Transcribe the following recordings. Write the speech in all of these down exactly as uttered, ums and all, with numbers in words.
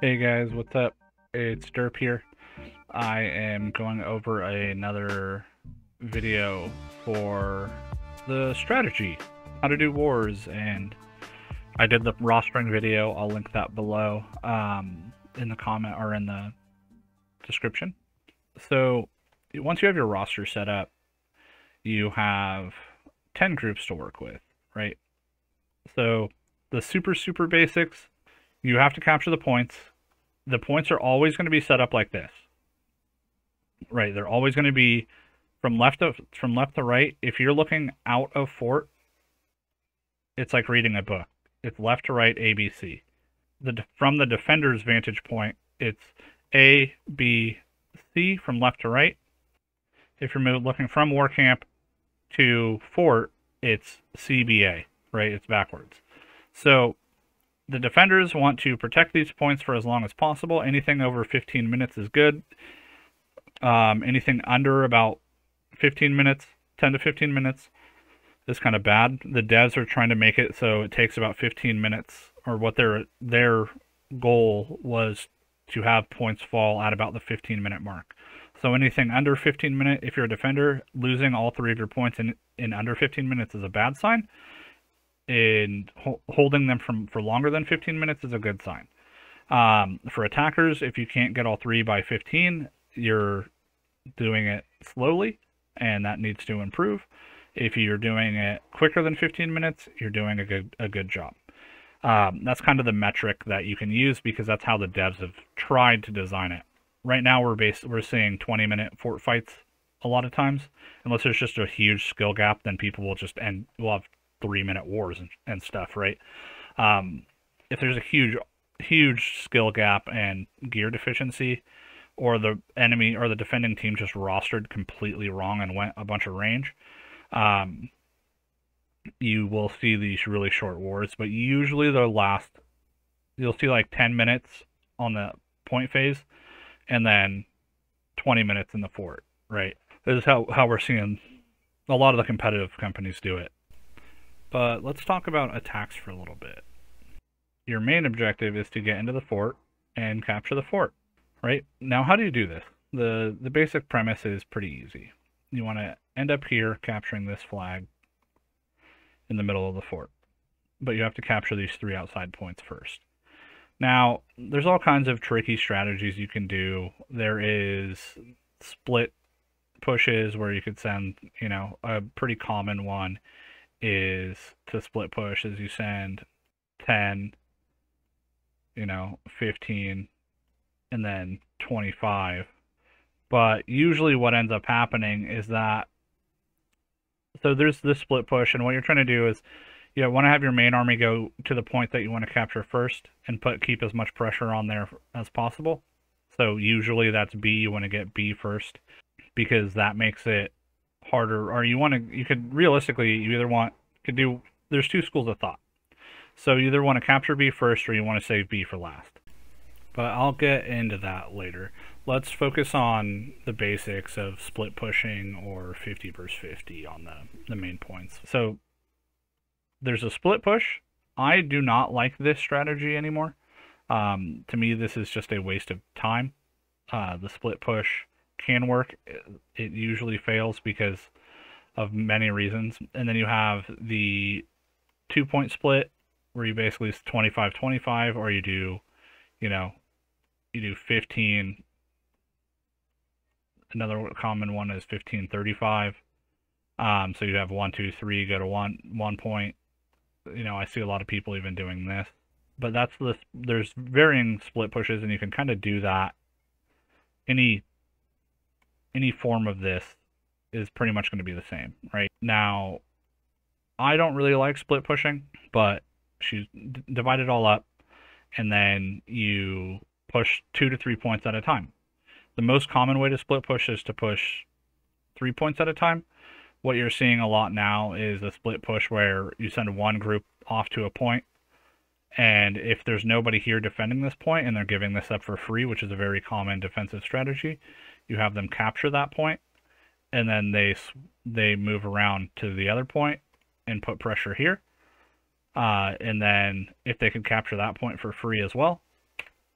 Hey guys, what's up? It's Derp here. I am going over another video for the strategy, how to do wars, and I did the rostering video. I'll link that below um, in the comment or in the description. So once you have your roster set up, you have ten groups to work with, right? So the super, super basics, you have to capture the points. The points are always going to be set up like this, right? They're always going to be from left to, from left to right. If you're looking out of Fort, it's like reading a book. It's left to right, A, B, C. The, from the defender's vantage point, it's A, B, C from left to right. If you're looking from War Camp to Fort, it's C, B, A, right? It's backwards. So the defenders want to protect these points for as long as possible. Anything over fifteen minutes is good. Um, anything under about fifteen minutes, ten to fifteen minutes, is kind of bad. The devs are trying to make it so it takes about fifteen minutes, or what their their goal was to have points fall at about the fifteen minute mark. So anything under fifteen minutes, if you're a defender, losing all three of your points in, in under fifteen minutes is a bad sign. And holding them from for longer than fifteen minutes is a good sign. Um, for attackers, if you can't get all three by fifteen, you're doing it slowly, and that needs to improve. If you're doing it quicker than fifteen minutes, you're doing a good a good job. Um, that's kind of the metric that you can use, because that's how the devs have tried to design it. Right now, we're based we're seeing twenty minute Fort fights a lot of times. Unless there's just a huge skill gap, then people will just end. We'll have three minute wars and, and stuff, right? Um, if there's a huge, huge skill gap and gear deficiency, or the enemy or the defending team just rostered completely wrong and went a bunch of range, um, you will see these really short wars. But usually they'll last, you'll see like ten minutes on the point phase, and then twenty minutes in the Fort, right? This is how, how we're seeing a lot of the competitive companies do it. But let's talk about attacks for a little bit. Your main objective is to get into the Fort and capture the Fort, right? Now, how do you do this? The, the basic premise is pretty easy. You want to end up here capturing this flag in the middle of the Fort. But you have to capture these three outside points first. Now, there's all kinds of tricky strategies you can do. There is split pushes where you could send, you know, a pretty common one is to split push is you send ten, you know, fifteen, and then twenty-five. But usually what ends up happening is that, so there's this split push, and what you're trying to do is you know, want to have your main army go to the point that you want to capture first and put keep as much pressure on there as possible. So usually that's B. You want to get B first, because that makes it harder, or you want to, you could realistically, you either want, could do, there's two schools of thought. So you either want to capture B first, or you want to save B for last. But I'll get into that later. Let's focus on the basics of split pushing or fifty versus fifty on the, the main points. So there's a split push. I do not like this strategy anymore. Um, to me, this is just a waste of time. Uh, the split push can work. It usually fails because of many reasons. And then you have the two point split where you basically is twenty-five twenty-five, or you do, you know, you do fifteen. Another common one is fifteen thirty-five. Um, so you have one, two, three, go to one, one point. You know, I see a lot of people even doing this, but that's the, there's varying split pushes, and you can kind of do that. Any Any form of this is pretty much going to be the same, right? Now, I don't really like split pushing, but she divide it all up, and then you push two to three points at a time. The most common way to split push is to push three points at a time. What you're seeing a lot now is a split push where you send one group off to a point, and if there's nobody here defending this point, and they're giving this up for free, which is a very common defensive strategy, you have them capture that point, and then they they move around to the other point and put pressure here. Uh, and then if they can capture that point for free as well,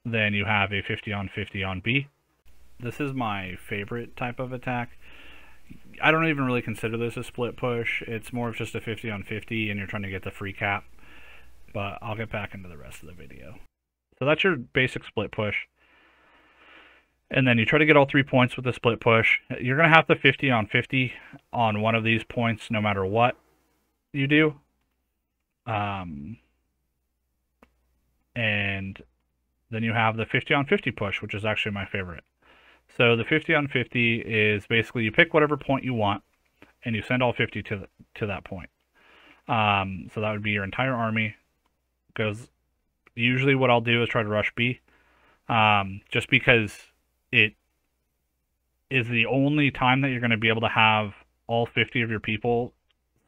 then you have a fifty on fifty on B. This is my favorite type of attack. I don't even really consider this a split push. It's more of just a fifty on fifty and you're trying to get the free cap. But I'll get back into the rest of the video. So that's your basic split push. And then you try to get all three points with the split push. You're going to have to fifty on fifty on one of these points no matter what you do. Um, and then you have the fifty on fifty push, which is actually my favorite. So the fifty on fifty is basically you pick whatever point you want and you send all fifty to, the, to that point. Um, so that would be your entire army. Because usually what I'll do is try to rush B, um, just because it is the only time that you're going to be able to have all fifty of your people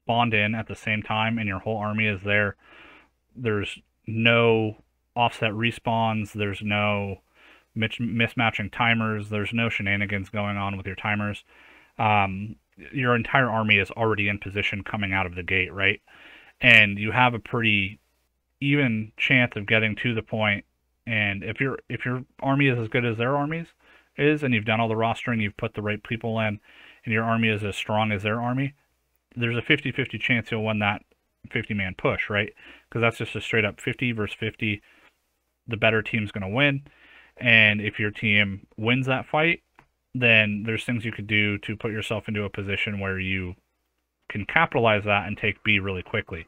spawned in at the same time and your whole army is there. There's no offset respawns. There's no mismatching timers. There's no shenanigans going on with your timers. Um, your entire army is already in position coming out of the gate, right? And you have a pretty even chance of getting to the point. And if your if your army is as good as their armies is, and you've done all the rostering, you've put the right people in, and your army is as strong as their army, there's a fifty fifty chance you'll win that fifty man push, right? Because that's just a straight up fifty versus fifty. The better team's going to win. And if your team wins that fight, then there's things you could do to put yourself into a position where you can capitalize that and take B really quickly.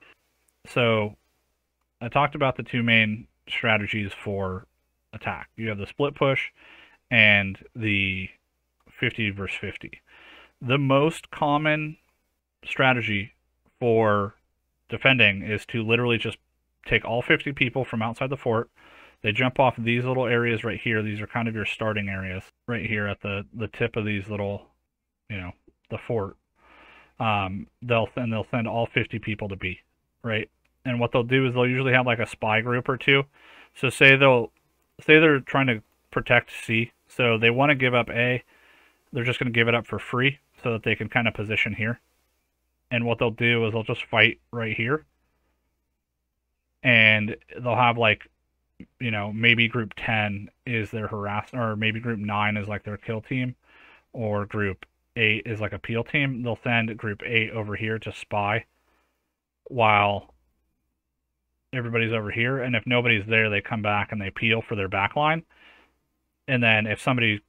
So I talked about the two main strategies for attack. You have the split push and the fifty versus fifty. The most common strategy for defending is to literally just take all fifty people from outside the fort. They jump off these little areas right here. These are kind of your starting areas right here at the, the tip of these little, you know, the fort. Um, they'll, and they'll send all fifty people to B, right? And what they'll do is they'll usually have like a spy group or two. So say they'll, say they're trying to protect C. So they want to give up A. They're just going to give it up for free so that they can kind of position here. And what they'll do is they'll just fight right here. And they'll have like, you know, maybe group ten is their harass, or maybe group nine is like their kill team, or group eight is like a peel team. They'll send group eight over here to spy while everybody's over here. And if nobody's there, they come back and they peel for their back line. And then if somebody,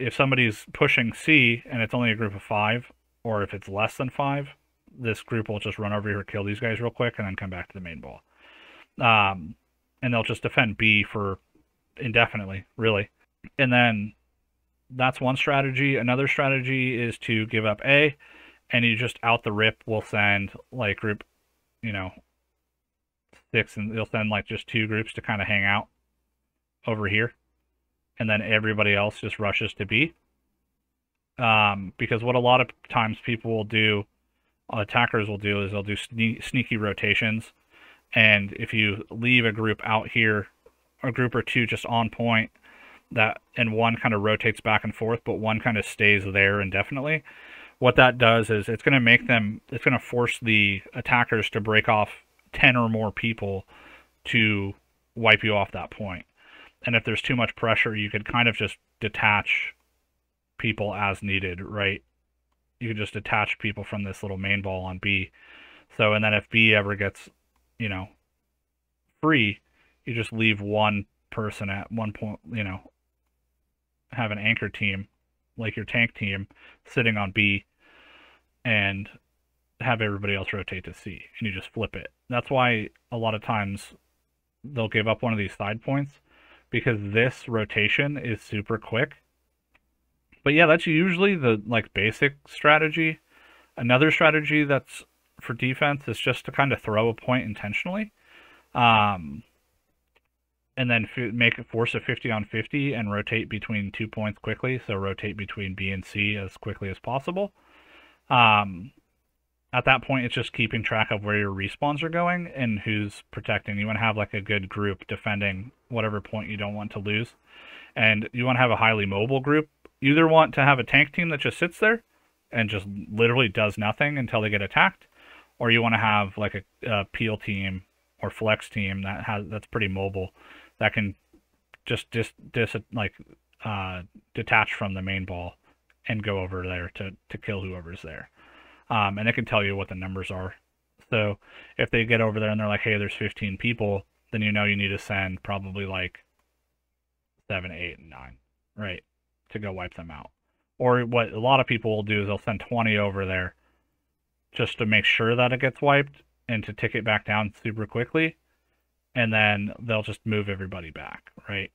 if somebody's pushing C and it's only a group of five, or if it's less than five, this group will just run over here, kill these guys real quick, and then come back to the main ball. Um, And they'll just defend B for indefinitely, really. And then that's one strategy. Another strategy is to give up A, and you just out the rip will send like group, you know, six, and they'll send like just two groups to kind of hang out over here. And then everybody else just rushes to B. Um, because what a lot of times people will do, attackers will do, is they'll do sne- sneaky rotations. And if you leave a group out here, a group or two just on point, that and one kind of rotates back and forth, but one kind of stays there indefinitely, what that does is it's going to make them, it's going to force the attackers to break off ten or more people to wipe you off that point. And if there's too much pressure, you could kind of just detach people as needed, right? You could just detach people from this little main ball on B. So, and then if B ever gets, you know, free, you just leave one person at one point, you know, have an anchor team, like your tank team, sitting on B, and have everybody else rotate to C, and you just flip it. That's why a lot of times they'll give up one of these side points, because this rotation is super quick. But yeah, that's usually the, like, basic strategy. Another strategy that's for defense is just to kind of throw a point intentionally, um, and then f make it force a fifty on fifty and rotate between two points quickly. So rotate between B and C as quickly as possible. Um, at that point, it's just keeping track of where your respawns are going and who's protecting. You want to have like a good group defending whatever point you don't want to lose. And you want to have a highly mobile group. You either want to have a tank team that just sits there and just literally does nothing until they get attacked, or you want to have like a, a peel team or flex team that has that's pretty mobile, that can just dis, dis like uh, detach from the main ball and go over there to to kill whoever's there, um, and it can tell you what the numbers are. So if they get over there and they're like, hey, there's fifteen people, then you know you need to send probably like seven, eight, and nine, right, to go wipe them out. Or what a lot of people will do is they'll send twenty over there just to make sure that it gets wiped and to tick it back down super quickly, and then they'll just move everybody back, right,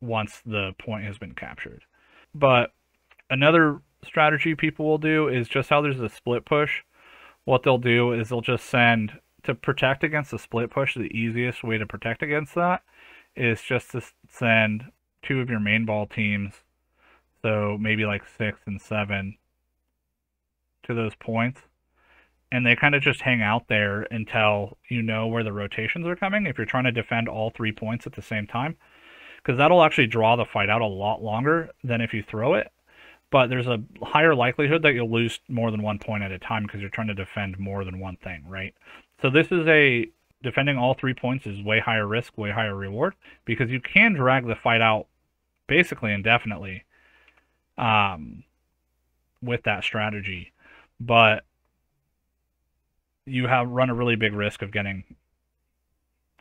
once the point has been captured. But another strategy people will do is just how there's a split push. What they'll do is they'll just send, to protect against the split push, the easiest way to protect against that is just to send two of your main ball teams, so maybe like six and seven, to those points. And they kind of just hang out there until you know where the rotations are coming, if you're trying to defend all three points at the same time, because that'll actually draw the fight out a lot longer than if you throw it. But there's a higher likelihood that you'll lose more than one point at a time because you're trying to defend more than one thing, right? So this is a, defending all three points is way higher risk, way higher reward, because you can drag the fight out basically indefinitely um, with that strategy. But you have run a really big risk of getting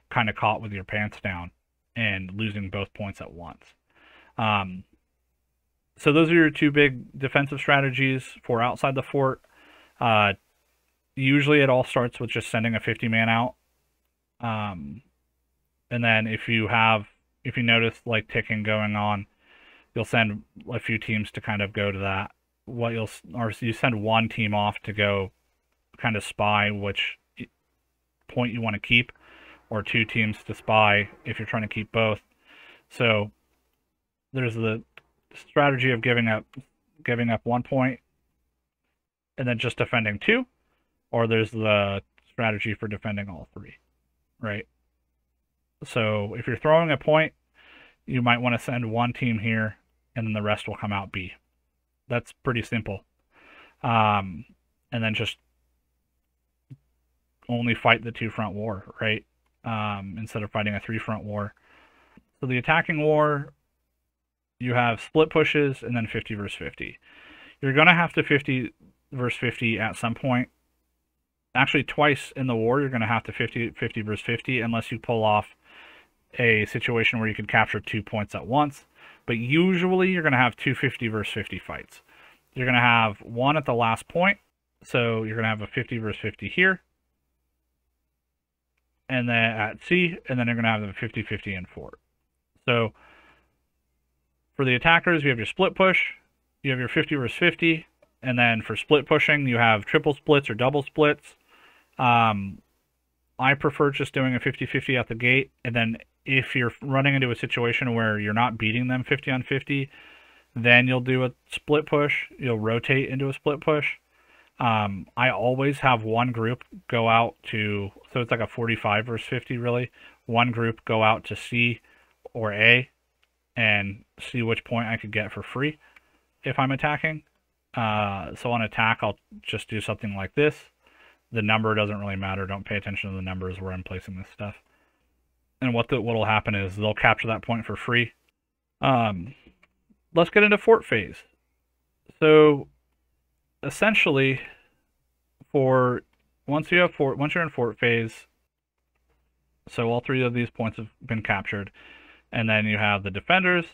kind of caught with your pants down and losing both points at once. Um, so those are your two big defensive strategies for outside the fort. Uh, usually it all starts with just sending a fifty man out. Um, and then if you have, if you notice like ticking going on, you'll send a few teams to kind of go to that. What you'll, or you send one team off to go kind of spy which point you want to keep, or two teams to spy if you're trying to keep both. So there's the strategy of giving up giving up one point and then just defending two, or there's the strategy for defending all three, right? So if you're throwing a point, you might want to send one team here and then the rest will come out B. That's pretty simple. Um, and then just only fight the two-front war, right? Um, instead of fighting a three-front war. So the attacking war, you have split pushes and then fifty versus fifty. You're going to have to fifty versus fifty at some point. Actually, twice in the war, you're going to have to fifty versus fifty unless you pull off a situation where you can capture two points at once. But usually, you're going to have two fifty versus fifty fights. You're going to have one at the last point. So you're going to have a fifty versus fifty here, and then at C, and then you're going to have the fifty fifty in Fort. So for the attackers, you have your split push, you have your fifty versus fifty, and then for split pushing, you have triple splits or double splits. Um, I prefer just doing a fifty fifty at the gate, and then if you're running into a situation where you're not beating them fifty on fifty, then you'll do a split push, you'll rotate into a split push. Um, I always have one group go out to, so it's like a forty-five versus fifty really, one group go out to C or A and see which point I could get for free if I'm attacking. Uh, so on attack, I'll just do something like this. The number doesn't really matter. Don't pay attention to the numbers where I'm placing this stuff. And what the, what'll happen is they'll capture that point for free. Um, let's get into fort phase. So essentially, for once you have fort, once you're in fort phase, so all three of these points have been captured, and then you have the defenders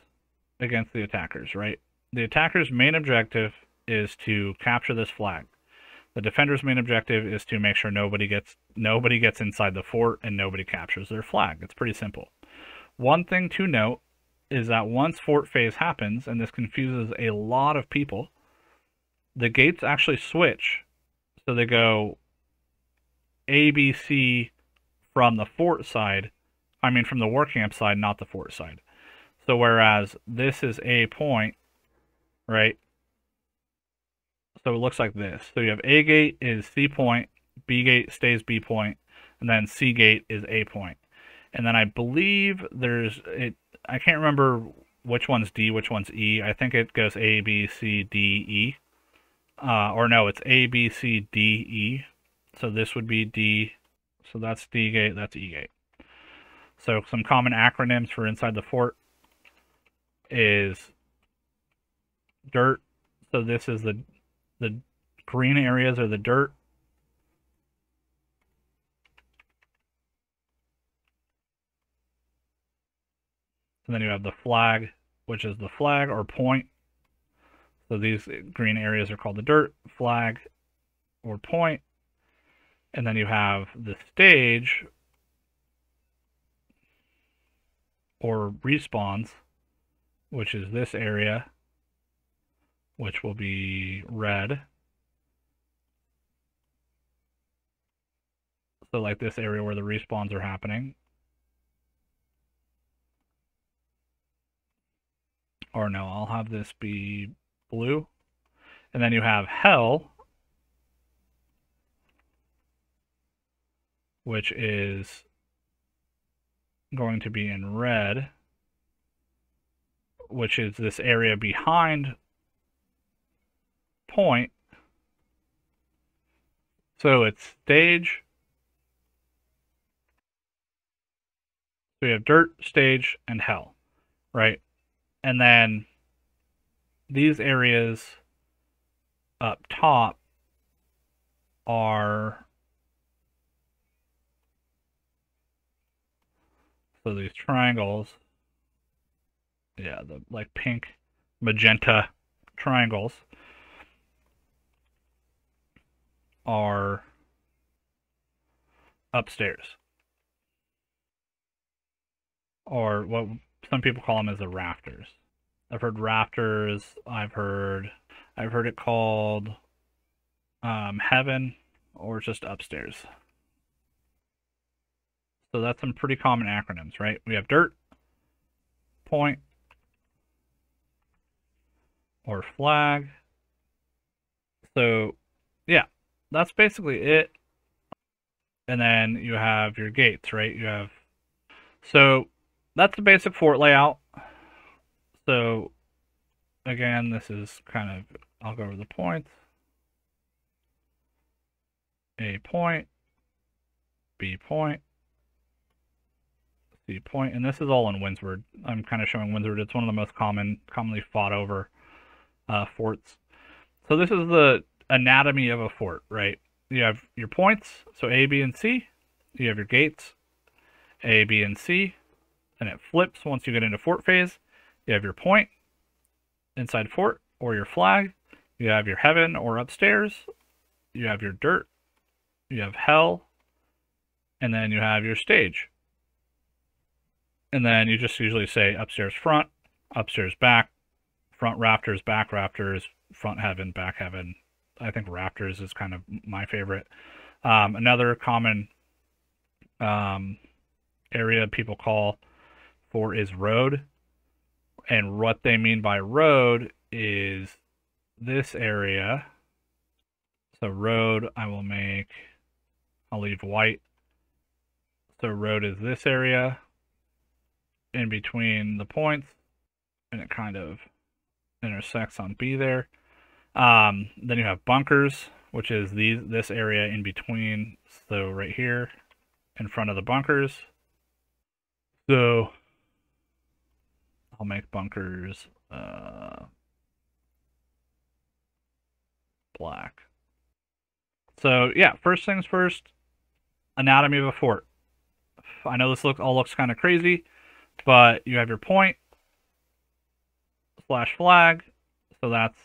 against the attackers, right? The attackers' main objective is to capture this flag. The defenders' main objective is to make sure nobody gets nobody gets inside the fort and nobody captures their flag. It's pretty simple. One thing to note is that once fort phase happens, and this confuses a lot of people, the gates actually switch. So they go A, B, C from the fort side. I mean, from the war camp side, not the fort side. So whereas this is A point, right? So it looks like this. So you have A gate is C point, B gate stays B point, and then C gate is A point. And then I believe there's, it. I can't remember which one's D, which one's E. I think it goes A, B, C, D, E. uh, or no, it's A, B, C, D, E. So this would be D. So that's D gate, that's E gate. So some common acronyms for inside the fort is dirt. So this is the the green areas are the dirt. And then you have the flag, which is the flag or point. So these green areas are called the dirt, flag, or point. And then you have the stage or respawns, which is this area, which will be red. So like this area where the respawns are happening. Or no, I'll have this be blue. And then you have hell, which is going to be in red, which is this area behind point. So it's stage. So we have dirt, stage, and hell, right? And then these areas up top are, so these triangles, yeah, the like pink, magenta triangles are upstairs, or what some people call them as the rafters. I've heard rafters. I've heard, I've heard it called um, heaven, or just upstairs. So that's some pretty common acronyms, right? We have dirt, point, or flag. So yeah, that's basically it. And then you have your gates, right? You have, so that's the basic fort layout. So, again, this is kind of, I'll go over the points. A point, B point, C point, and this is all in Windsward. I'm kind of showing Windsward. It's one of the most common, commonly fought over uh, forts. So this is the anatomy of a fort, right? You have your points, so A, B, and C. You have your gates, A, B, and C, and it flips once you get into fort phase. You have your point inside fort or your flag. You have your heaven or upstairs. You have your dirt. You have hell. And then you have your stage. And then you just usually say upstairs front, upstairs back, front rafters, back rafters, front heaven, back heaven. I think rafters is kind of my favorite. Um, another common um, area people call for is road. And what they mean by road is this area. So road, I will make, I'll leave white. So road is this area in between the points, and it kind of intersects on B there. Um, then you have bunkers, which is these, this area in between. So right here in front of the bunkers. So I'll make bunkers uh, black. So yeah, first things first, anatomy of a fort. I know this look all looks kind of crazy, but you have your point slash flag. So that's,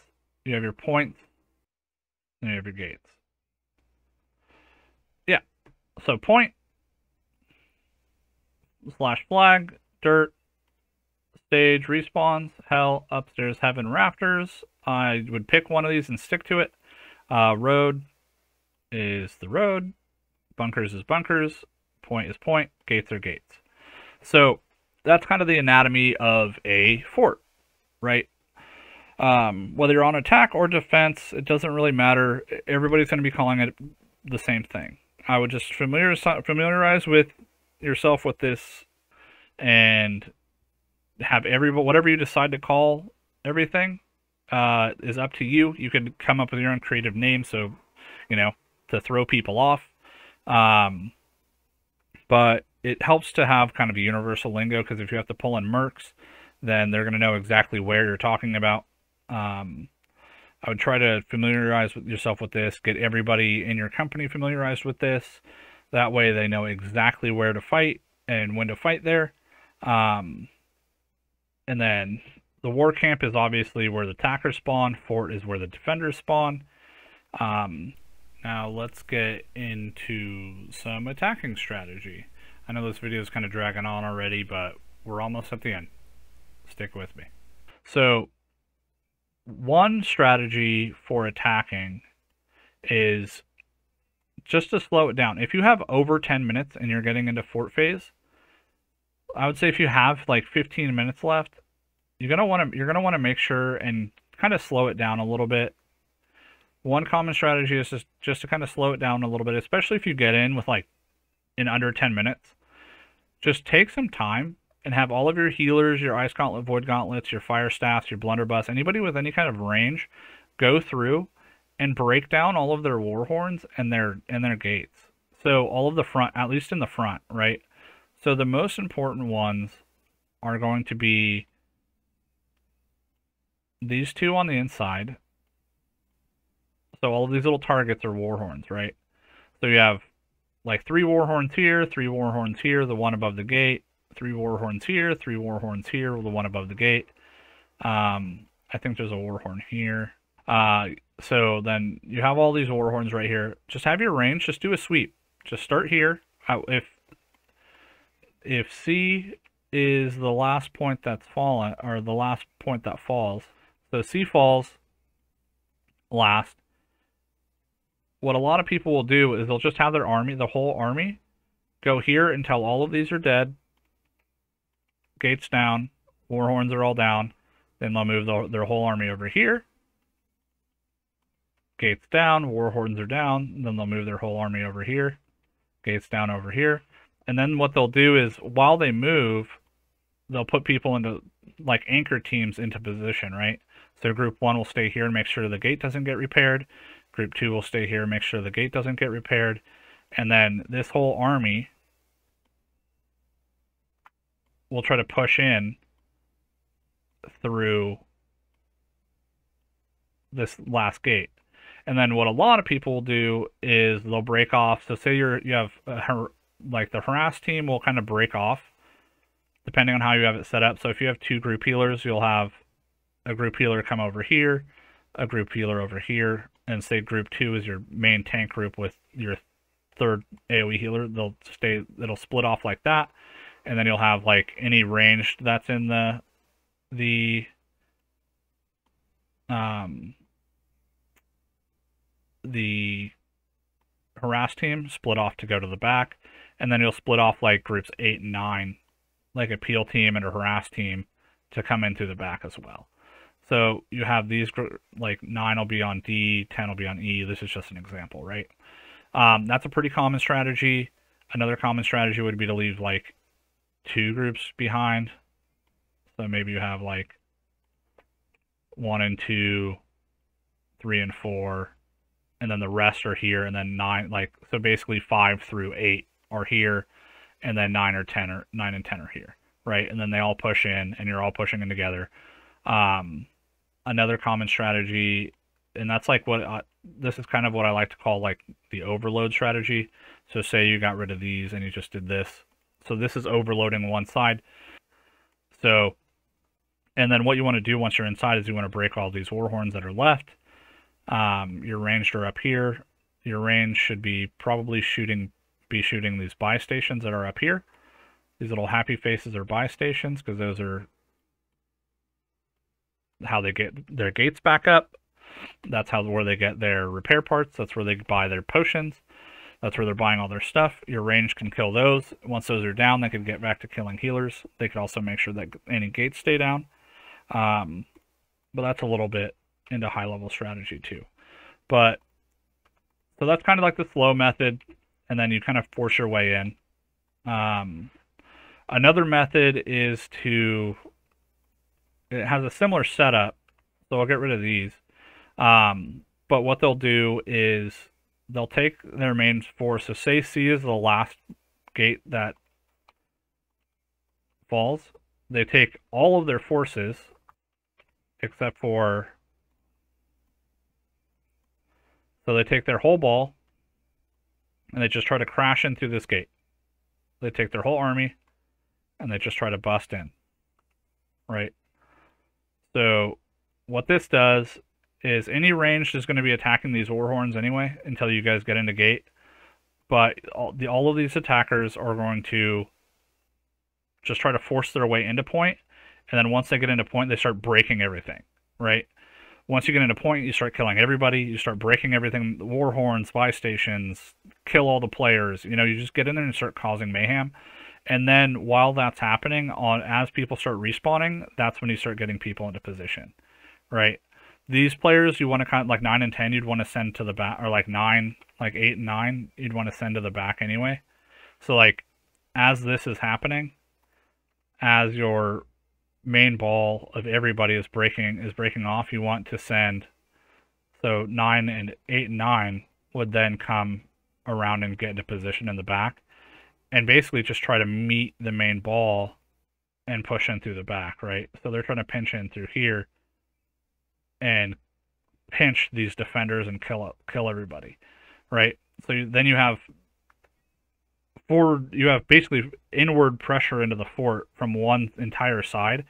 you have your points and you have your gates. Yeah. So point slash flag, dirt, stage, respawns, hell, upstairs, heaven, rafters. I would pick one of these and stick to it. Uh, road is the road. Bunkers is bunkers. Point is point. Gates are gates. So that's kind of the anatomy of a fort, right? Um, whether you're on attack or defense, it doesn't really matter. Everybody's going to be calling it the same thing. I would just familiar, familiarize with yourself with this, and have every, whatever you decide to call everything, uh, is up to you. You can come up with your own creative name, so, you know, to throw people off. Um, but it helps to have kind of a universal lingo, because if you have to pull in mercs, then they're going to know exactly where you're talking about. Um, I would try to familiarize yourself with this, get everybody in your company familiarized with this. That way they know exactly where to fight and when to fight there. Um, and then the war camp is obviously where the attackers spawn. Fort is where the defenders spawn. Um, now let's get into some attacking strategy. I know this video is kind of dragging on already, but we're almost at the end. Stick with me. So one strategy for attacking is just to slow it down. If you have over ten minutes and you're getting into fort phase, I would say if you have like fifteen minutes left, you're gonna want to you're gonna want to make sure and kind of slow it down a little bit. One common strategy is just, just to kind of slow it down a little bit, especially if you get in with like in under ten minutes. Just take some time and have all of your healers, your ice gauntlet, void gauntlets, your fire staffs, your blunderbuss, anybody with any kind of range, go through and break down all of their war horns and their and their gates. So all of the front, at least in the front, right? So the most important ones are going to be these two on the inside. So all of these little targets are war horns, right? So you have like three war horns here, three war horns here, the one above the gate. Three war horns here, three war horns here, the one above the gate. Um, I think there's a war horn here. Uh, so then you have all these war horns right here. Just have your range. Just do a sweep. Just start here. If if C is the last point that's fallen, or the last point that falls, so C falls last. What a lot of people will do is they'll just have their army, the whole army, go here until all of these are dead. Gates down, war horns are all down, then they'll move the, their whole army over here. Gates down, war horns are down, then they'll move their whole army over here. Gates down over here. And then what they'll do is, while they move, they'll put people into, like, anchor teams into position, right? So group one will stay here and make sure the gate doesn't get repaired. Group two will stay here and make sure the gate doesn't get repaired. And then this whole army we'll try to push in through this last gate. And then what a lot of people will do is they'll break off. So say you're, you have a, like the harass team will kind of break off depending on how you have it set up. So if you have two group healers, you'll have a group healer come over here, a group healer over here, and say group two is your main tank group with your third AoE healer. They'll stay, it'll split off like that. And then you'll have like any ranged that's in the the um the harass team split off to go to the back, and then you'll split off like groups eight and nine, like a peel team and a harass team, to come in through the back as well. So you have these like nine will be on D, ten will be on E. This is just an example, right? Um, that's a pretty common strategy. Another common strategy would be to leave like two groups behind. So maybe you have like one and two, three and four, and then the rest are here, and then nine, like, so basically five through eight are here, and then nine or ten or nine and ten are here, right? And then they all push in and you're all pushing in together. Um, another common strategy, and that's like what I, this is kind of what I like to call like the overload strategy. So say you got rid of these and you just did this. So this is overloading one side. So, and then what you want to do once you're inside is you want to break all these war horns that are left. Um, your ranged are up here. Your range should be probably shooting, be shooting these buy stations that are up here. These little happy faces are buy stations, because those are how they get their gates back up. That's how, where they get their repair parts. That's where they buy their potions. That's where they're buying all their stuff. Your range can kill those. Once those are down, they can get back to killing healers. They could also make sure that any gates stay down. Um, but that's a little bit into high-level strategy too. But so that's kind of like the slow method, and then you kind of force your way in. Um, another method is to, it has a similar setup. so I'll get rid of these. Um, but what they'll do is they'll take their main four. So say C is the last gate that falls. They take all of their forces except for... So they take their whole ball and they just try to crash in through this gate. They take their whole army and they just try to bust in, right? So what this does is any ranged is going to be attacking these war horns anyway until you guys get into gate. But all, the, all of these attackers are going to just try to force their way into point. And then once they get into point, they start breaking everything, right? Once you get into point, you start killing everybody. You start breaking everything. War horns, spy stations, kill all the players. You know, you just get in there and start causing mayhem. And then while that's happening, on as people start respawning, that's when you start getting people into position, right? These players you want to kind of like nine and ten, you'd want to send to the back, or like nine, like eight and nine, you'd want to send to the back anyway. So like as this is happening, as your main ball of everybody is breaking is breaking off, you want to send, so nine and eight and nine would then come around and get into position in the back and basically just try to meet the main ball and push in through the back, right? So they're trying to pinch in through here and pinch these defenders and kill kill everybody, right? So you, then you have forward, you have basically inward pressure into the fort from one entire side.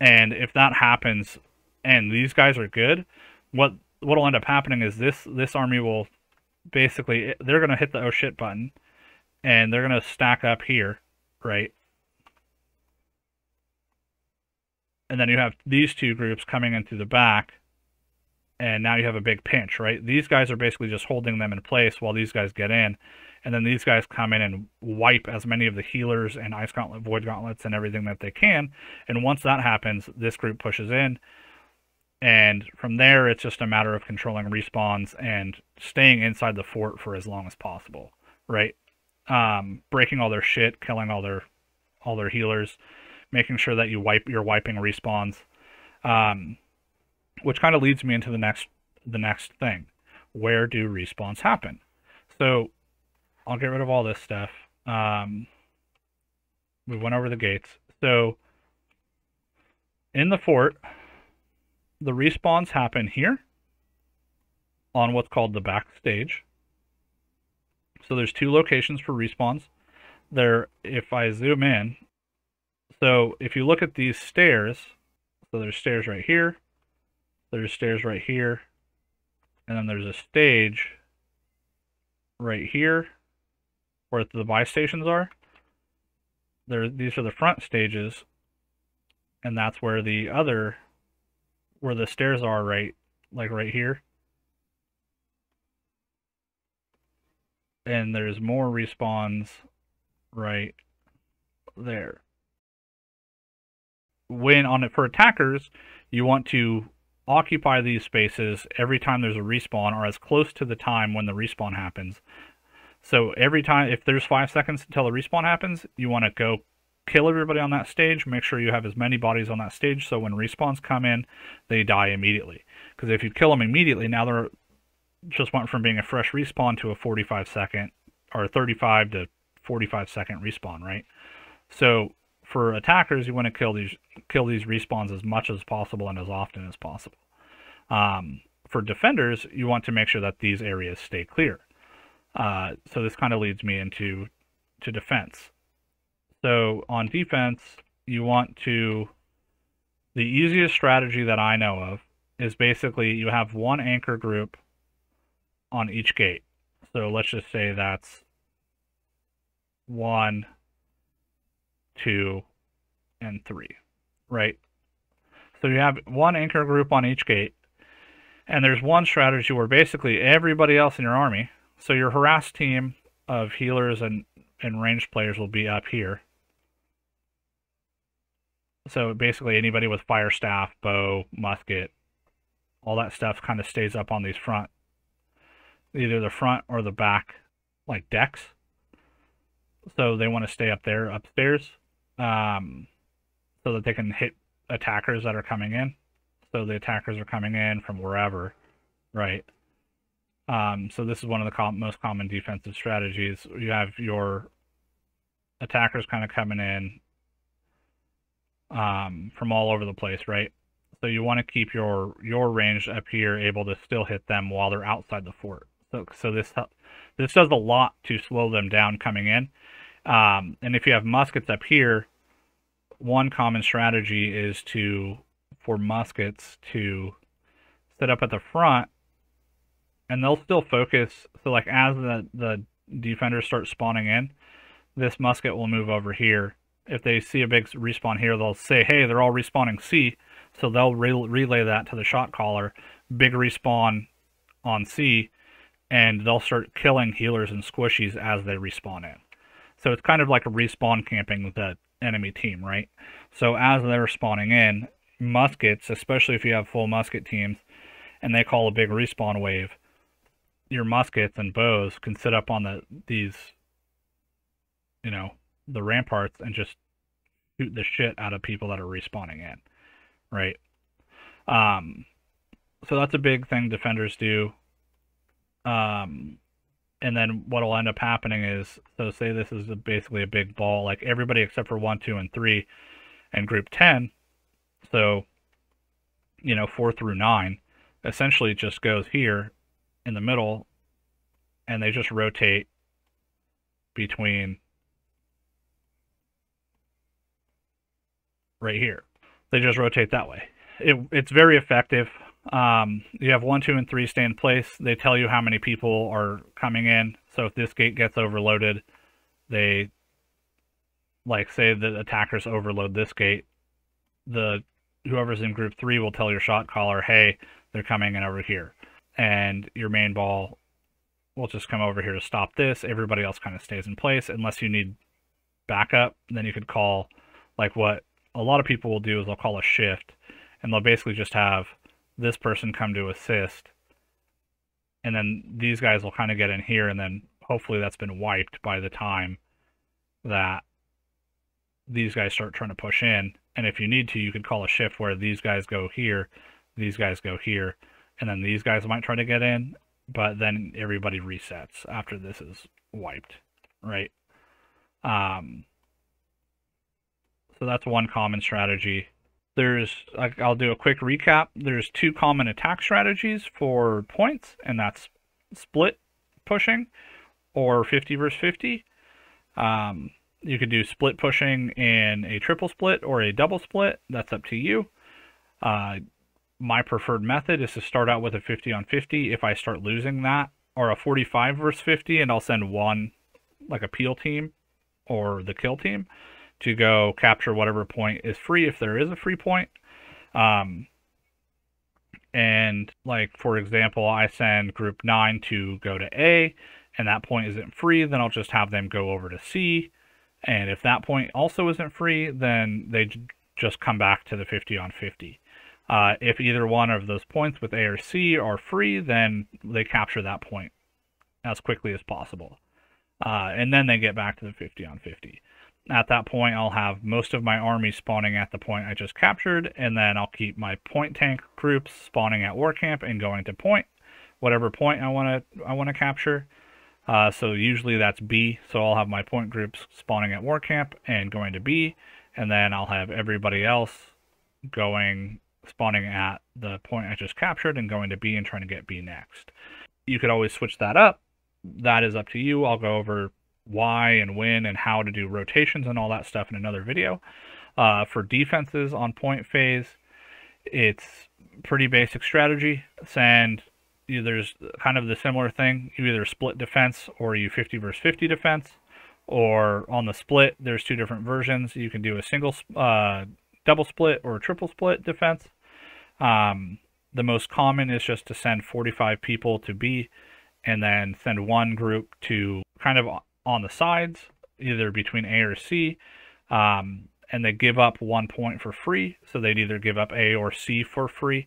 And if that happens and these guys are good, what what'll end up happening is this this army will basically, they're gonna hit the oh shit button and they're gonna stack up here, right? And then you have these two groups coming in through the back, and now you have a big pinch, right? These guys are basically just holding them in place while these guys get in. And then these guys come in and wipe as many of the healers and ice gauntlet, void gauntlets, and everything that they can. And once that happens, this group pushes in. And from there, it's just a matter of controlling respawns and staying inside the fort for as long as possible, right? Um, breaking all their shit, killing all their all their healers, making sure that you wipe you're wiping respawns, um, which kind of leads me into the next the next thing. Where do respawns happen? So I'll get rid of all this stuff. Um, we went over the gates. So in the fort, the respawns happen here on what's called the backstage. So there's two locations for respawns. There, if I zoom in, so if you look at these stairs, so there's stairs right here, there's stairs right here, and then there's a stage right here, where the buy stations are. There, these are the front stages, and that's where the other, where the stairs are, right, like right here. And there's more respawns right there. When on it for attackers, you want to occupy these spaces every time there's a respawn, or as close to the time when the respawn happens. So every time, if there's five seconds until the respawn happens, you want to go kill everybody on that stage. Make sure you have as many bodies on that stage, so when respawns come in, they die immediately. Because if you kill them immediately, now they're just went from being a fresh respawn to a forty-five second or thirty-five to forty-five second respawn, right? So for attackers, you want to kill these kill these respawns as much as possible and as often as possible. Um, for defenders, you want to make sure that these areas stay clear. Uh, so this kind of leads me into to defense. So on defense, you want to, the easiest strategy that I know of is basically you have one anchor group on each gate. So let's just say that's one, two, and three, right? So you have one anchor group on each gate, and there's one strategy where basically everybody else in your army, so your harass team of healers and, and ranged players will be up here. So basically anybody with fire staff, bow, musket, all that stuff kind of stays up on these front, either the front or the back, like decks. So they want to stay up there, upstairs, um, so that they can hit attackers that are coming in. so the attackers are coming in from wherever, right? Um, so this is one of the com most common defensive strategies. You have your attackers kind of coming in um, from all over the place, right? So you want to keep your your range up here able to still hit them while they're outside the fort. So, so this this does a lot to slow them down coming in. Um, and if you have muskets up here, one common strategy is to for muskets to set up at the front, and they'll still focus. So like as the, the defenders start spawning in, this musket will move over here. If they see a big respawn here, they'll say, hey, they're all respawning C. So they'll re relay that to the shot caller, big respawn on C, and they'll start killing healers and squishies as they respawn in. So it's kind of like a respawn camping with the enemy team, right? So as they're spawning in, muskets, especially if you have full musket teams, and they call a big respawn wave, your muskets and bows can sit up on the these, you know, the ramparts and just shoot the shit out of people that are respawning in, right? Um, so that's a big thing defenders do. Um, and then what will end up happening is, so say this is a, basically a big ball, like everybody except for one, two, and three, and group ten. So, you know, four through nine essentially just goes here in the middle, and they just rotate between right here. They just rotate that way. It, it's very effective. Um, you have one, two, and three stay in place. They tell you how many people are coming in. So if this gate gets overloaded, they, like, say the attackers overload this gate. The whoever's in group three will tell your shot caller, hey, they're coming in over here. And your main ball will just come over here to stop this. Everybody else kind of stays in place unless you need backup. Then you could call, like, what a lot of people will do is they'll call a shift, and they'll basically just have this person come to assist, and then these guys will kind of get in here, and then hopefully that's been wiped by the time that these guys start trying to push in. And if you need to, you could call a shift where these guys go here, these guys go here, and then these guys might try to get in, but then everybody resets after this is wiped, right? Um, so that's one common strategy. There's, I'll do a quick recap. There's two common attack strategies for points, and that's split pushing or fifty versus fifty. Um, you could do split pushing in a triple split or a double split. That's up to you. Uh, my preferred method is to start out with a fifty on fifty. If I start losing that, or a forty-five versus fifty, and I'll send one, like a peel team or the kill team, to go capture whatever point is free, if there is a free point. Um, and like, for example, I send group nine to go to A, and that point isn't free, then I'll just have them go over to C. And if that point also isn't free, then they just come back to the fifty on fifty. Uh, if either one of those points with A or C are free, then they capture that point as quickly as possible. Uh, and then they get back to the fifty on fifty. At that point, I'll have most of my army spawning at the point I just captured, and then I'll keep my point tank groups spawning at War Camp and going to point, whatever point I want to I want to capture. Uh, so usually that's B, so I'll have my point groups spawning at War Camp and going to B, and then I'll have everybody else going spawning at the point I just captured and going to B and trying to get B next. You could always switch that up. That is up to you. I'll go over why and when and how to do rotations and all that stuff in another video. Uh, for defenses on point phase, it's pretty basic strategy. Send, there's kind of the similar thing. You either split defense or you fifty versus fifty defense, or on the split, there's two different versions. You can do a single, uh, double split or a triple split defense. Um, the most common is just to send forty-five people to B and then send one group to kind of on the sides, either between A or C, um, and they give up one point for free. So they'd either give up A or C for free,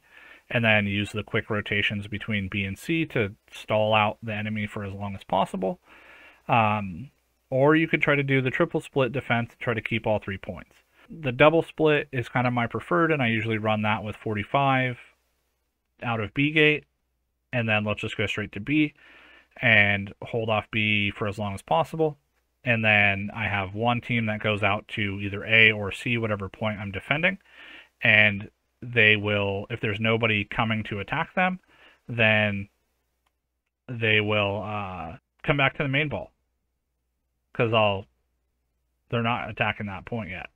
and then use the quick rotations between B and C to stall out the enemy for as long as possible. Um, or you could try to do the triple split defense, try to keep all three points. The double split is kind of my preferred, and I usually run that with forty-five out of B gate, and then let's just go straight to B and hold off B for as long as possible. And then I have one team that goes out to either A or C, whatever point I'm defending, and they will, if there's nobody coming to attack them, then they will uh, come back to the main ball, because I'll, they're not attacking that point yet.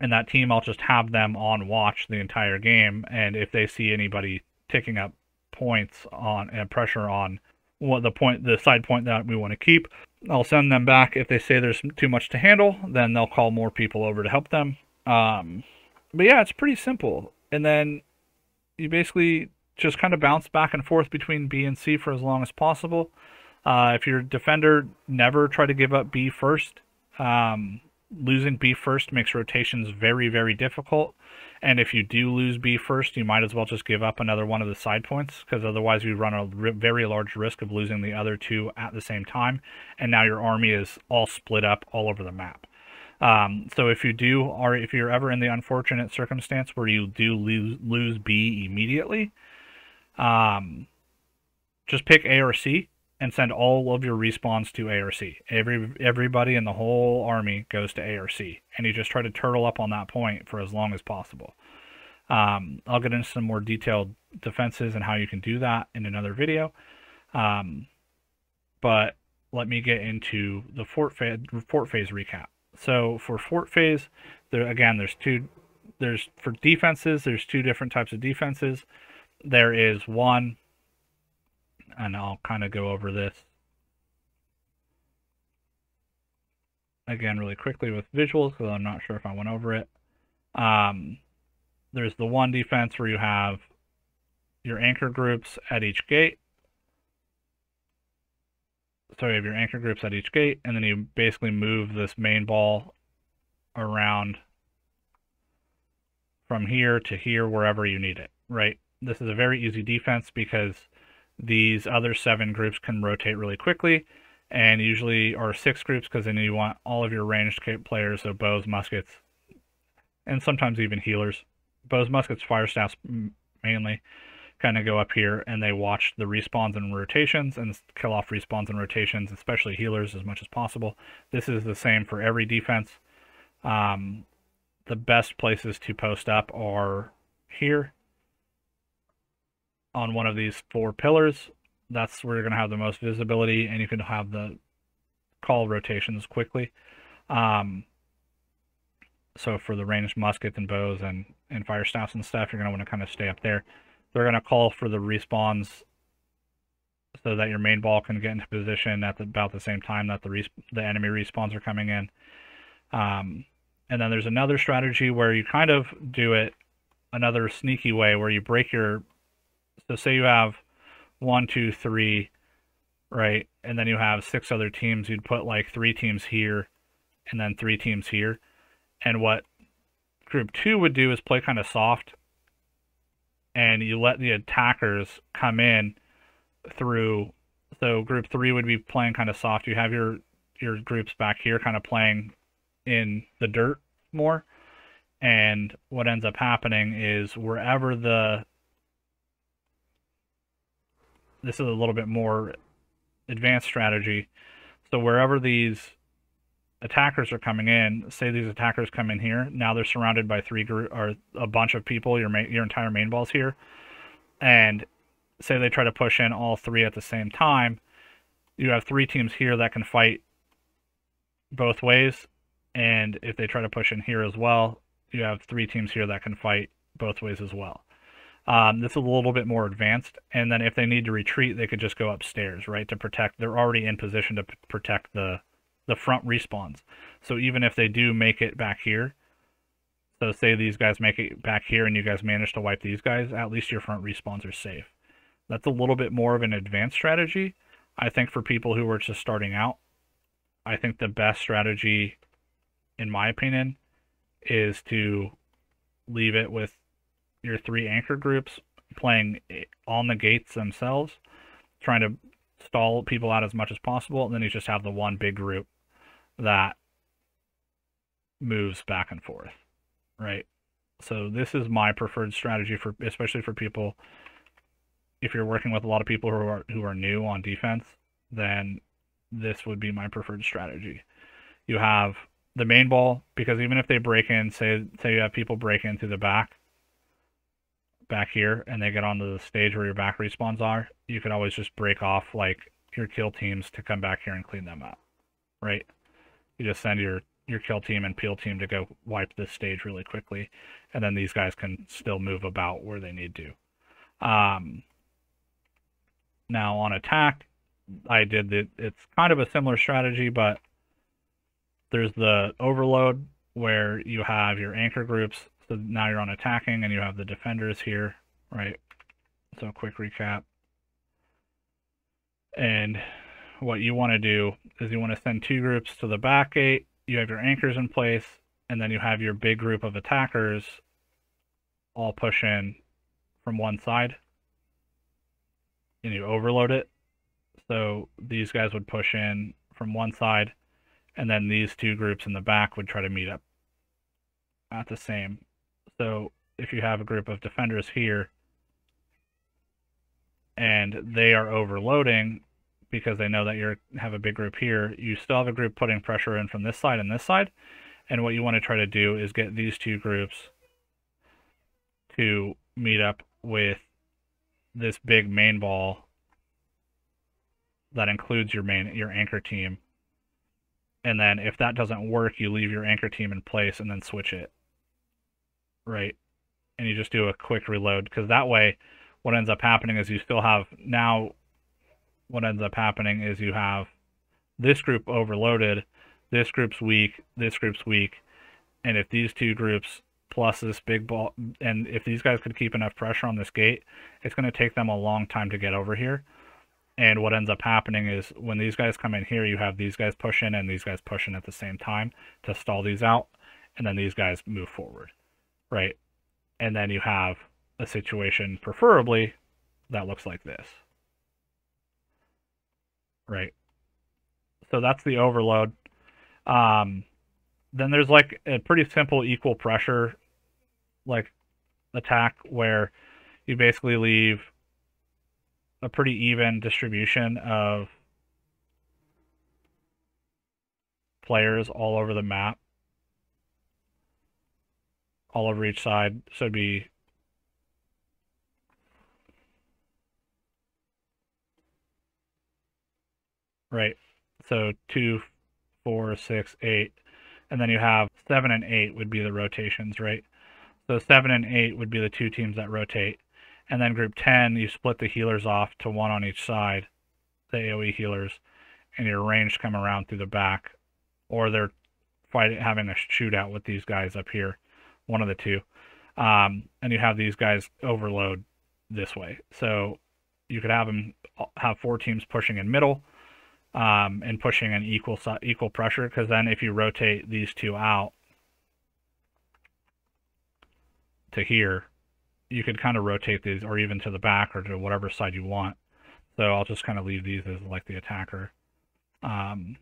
And that team, I'll just have them on watch the entire game, and if they see anybody ticking up points on and pressure on what the point, the side point that we want to keep, I'll send them back. If they say there's too much to handle, then they'll call more people over to help them. Um, but yeah, it's pretty simple. And then you basically just kind of bounce back and forth between B and C for as long as possible. Uh, if you're a defender, never try to give up B first. Um, losing B first makes rotations very, very difficult. And if you do lose B first, you might as well just give up another one of the side points, because otherwise you run a very large risk of losing the other two at the same time. And now your army is all split up all over the map. Um, so if you do, or if you're ever in the unfortunate circumstance where you do lose, lose B immediately, um, just pick A or C and send all of your respawns to A or C. Every, everybody in the whole army goes to A or C, and you just try to turtle up on that point for as long as possible. Um, I'll get into some more detailed defenses and how you can do that in another video. Um, but let me get into the fort phase, fort phase recap. So for fort phase, there again, there's two, there's for defenses, there's two different types of defenses. There is one, and I'll kind of go over this again really quickly with visuals, because I'm not sure if I went over it. Um, there's the one defense where you have your anchor groups at each gate. So you have your anchor groups at each gate, and then you basically move this main ball around from here to here, wherever you need it, right? This is a very easy defense because these other seven groups can rotate really quickly, and usually are six groups, because then you want all of your ranged players, so bows, muskets, and sometimes even healers. Bows, muskets, fire staffs mainly kind of go up here, and they watch the respawns and rotations and kill off respawns and rotations, especially healers, as much as possible. This is the same for every defense. Um, the best places to post up are here on one of these four pillars. That's where you're going to have the most visibility, and you can have the call rotations quickly. Um, so for the ranged muskets and bows and, and fire staffs and stuff, you're going to want to kind of stay up there. They're going to call for the respawns so that your main ball can get into position at the, about the same time that the, res the enemy respawns are coming in. Um, and then there's another strategy where you kind of do it another sneaky way, where you break your... So say you have one, two, three, right? And then you have six other teams. You'd put like three teams here and then three teams here. And what group two would do is play kind of soft, and you let the attackers come in through. So group three would be playing kind of soft. You have your, your groups back here kind of playing in the dirt more. And what ends up happening is wherever the... This is a little bit more advanced strategy. So wherever these attackers are coming in, say these attackers come in here, now they're surrounded by three group or a bunch of people. Your main, your entire main ball's here, and say they try to push in all three at the same time. You have three teams here that can fight both ways, and if they try to push in here as well, you have three teams here that can fight both ways as well. Um, this is a little bit more advanced, and then if they need to retreat, they could just go upstairs, right, to protect. They're already in position to protect the, the front respawns. So even if they do make it back here, so say these guys make it back here and you guys manage to wipe these guys, at least your front respawns are safe. That's a little bit more of an advanced strategy, I think, for people who are just starting out. I think the best strategy, in my opinion, is to leave it with your three anchor groups playing on the gates themselves, trying to stall people out as much as possible, and then you just have the one big group that moves back and forth, right? So this is my preferred strategy, for especially for people, if you're working with a lot of people who are who are new on defense, then this would be my preferred strategy. You have the main ball, because even if they break in, say say you have people break in through the back, back here, and they get onto the stage where your back respawns are, you can always just break off like your kill teams to come back here and clean them up, right? You just send your your kill team and peel team to go wipe this stage really quickly, and then these guys can still move about where they need to. Um, now on attack, I did the, it's kind of a similar strategy, but there's the overload where you have your anchor groups. So now you're on attacking and you have the defenders here, right? So quick recap. And what you want to do is you want to send two groups to the back gate. You have your anchors in place, and then you have your big group of attackers all push in from one side, and you overload it. So these guys would push in from one side, and then these two groups in the back would try to meet up at the same. So if you have a group of defenders here and they are overloading because they know that you have a big group here, you still have a group putting pressure in from this side and this side. And what you want to try to do is get these two groups to meet up with this big main ball that includes your main, your anchor team. And then if that doesn't work, you leave your anchor team in place and then switch it, right? And you just do a quick reload, because that way what ends up happening is you still have now... What ends up happening is you have this group overloaded, this group's weak, this group's weak, and if these two groups plus this big ball, and if these guys could keep enough pressure on this gate, it's going to take them a long time to get over here. And what ends up happening is when these guys come in here, you have these guys push in and these guys push in at the same time to stall these out, and then these guys move forward, right? And then you have a situation, preferably, that looks like this. Right, so that's the overload. Um, then there's like a pretty simple equal pressure like attack where you basically leave a pretty even distribution of players all over the map, all over each side. So it'd be right, so two, four, six, eight, and then you have seven and eight would be the rotations, right? So seven and eight would be the two teams that rotate. And then group ten, you split the healers off to one on each side, the AoE healers, and your range come around through the back, or they're fighting, having a shootout with these guys up here, one of the two. Um, and you have these guys overload this way. So you could have them have four teams pushing in middle, Um, and pushing an equal equal pressure, because then if you rotate these two out to here, you could kind of rotate these, or even to the back or to whatever side you want. So I'll just kind of leave these as like the attacker. Um,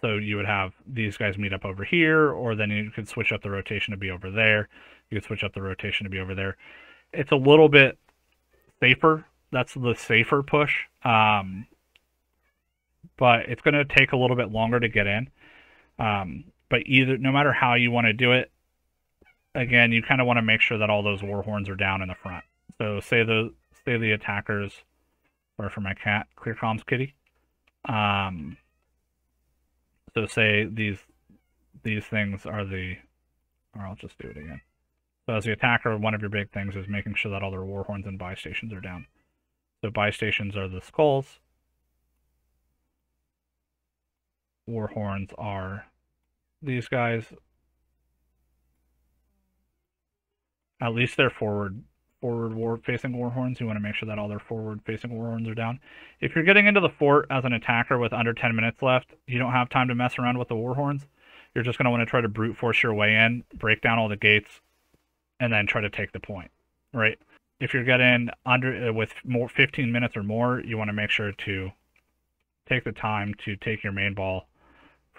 so you would have these guys meet up over here, or then you could switch up the rotation to be over there. You could switch up the rotation to be over there. It's a little bit safer. That's the safer push, um, but it's going to take a little bit longer to get in. Um, but either, no matter how you want to do it, again, you kind of want to make sure that all those war horns are down in the front. So say the say the attackers, or for my cat, clear comms, kitty. Um, so say these these things are the, or I'll just do it again. So as the attacker, one of your big things is making sure that all their war horns and buy stations are down. So buy stations are the skulls. War horns are these guys. At least they're forward, forward war facing war horns. You want to make sure that all their forward facing war horns are down. If you're getting into the fort as an attacker with under ten minutes left, you don't have time to mess around with the war horns. You're just going to want to try to brute force your way in, break down all the gates, and then try to take the point, right? If you're getting under uh, with more fifteen minutes or more, you want to make sure to take the time to take your main ball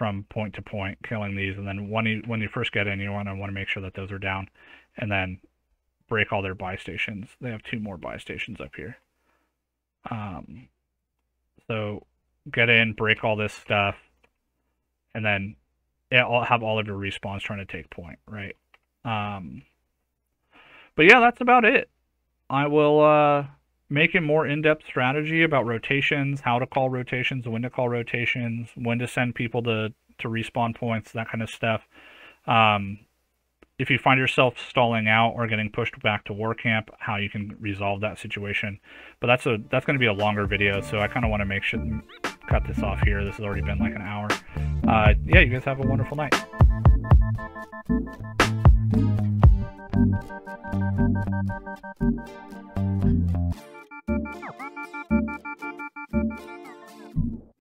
from point to point, killing these, and then when you when you first get in, you want to want to make sure that those are down, and then break all their buy stations. They have two more buy stations up here. Um, so get in, break all this stuff, and then yeah, I'll have all of your respawns trying to take point, right? Um, but yeah, that's about it. I will uh, make a more in-depth strategy about rotations, how to call rotations, when to call rotations, when to send people to, to respawn points, that kind of stuff. Um, if you find yourself stalling out or getting pushed back to war camp, how you can resolve that situation. But that's a that's going to be a longer video, so I kind of want to make sure cut this off here. This has already been like an hour. Uh, yeah, you guys have a wonderful night.